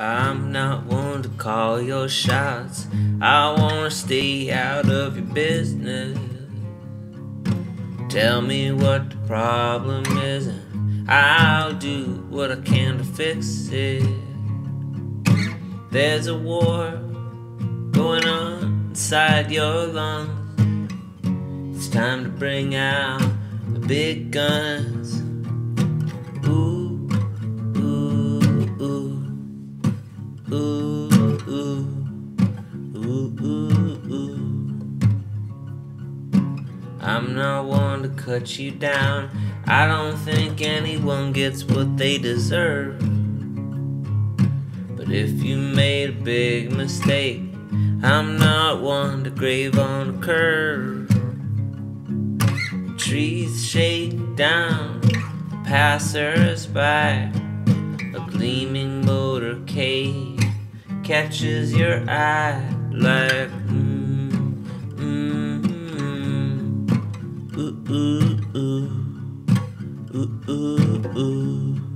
I'm not one to call your shots. I wanna stay out of your business. Tell me what the problem is and I'll do what I can to fix it. There's a war going on inside your lungs. It's time to bring out the big guns. Ooh, ooh, ooh, ooh, ooh, ooh, ooh, ooh. I'm not one to cut you down. I don't think anyone gets what they deserve. But if you made a big mistake, I'm not one to grave on a curve. Trees shake down passers-by. A gleaming motorcade catches your eye like ooh, ooh, ooh, ooh, ooh, ooh.